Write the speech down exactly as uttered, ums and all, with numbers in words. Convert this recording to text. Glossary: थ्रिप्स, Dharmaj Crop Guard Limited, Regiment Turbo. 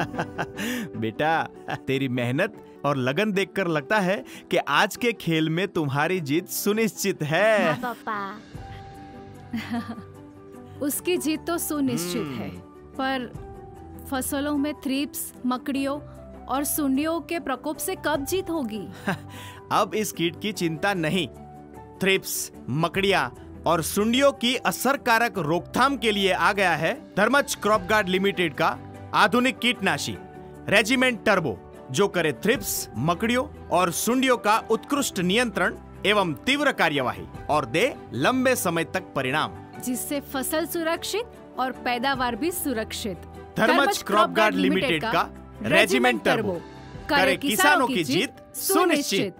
बेटा, तेरी मेहनत और लगन देखकर लगता है कि आज के खेल में तुम्हारी जीत सुनिश्चित है। हाँ पापा। उसकी जीत तो सुनिश्चित है, पर फसलों में थ्रिप्स, मकड़ियों और सुंडियों के प्रकोप से कब जीत होगी? अब इस कीट की चिंता नहीं। थ्रिप्स, मकड़ियाँ और सुंडियों की असरकारक रोकथाम के लिए आ गया है धर्मज क्रॉप गार्ड लिमिटेड का आधुनिक कीटनाशी रेजिमेंट टर्बो, जो करे थ्रिप्स, मकड़ियों और सुंडियों का उत्कृष्ट नियंत्रण एवं तीव्र कार्यवाही और दे लंबे समय तक परिणाम, जिससे फसल सुरक्षित और पैदावार भी सुरक्षित। धर्मज क्रॉप गार्ड लिमिटेड का रेजिमेंट टर्बो करे किसानों की जीत सुनिश्चित।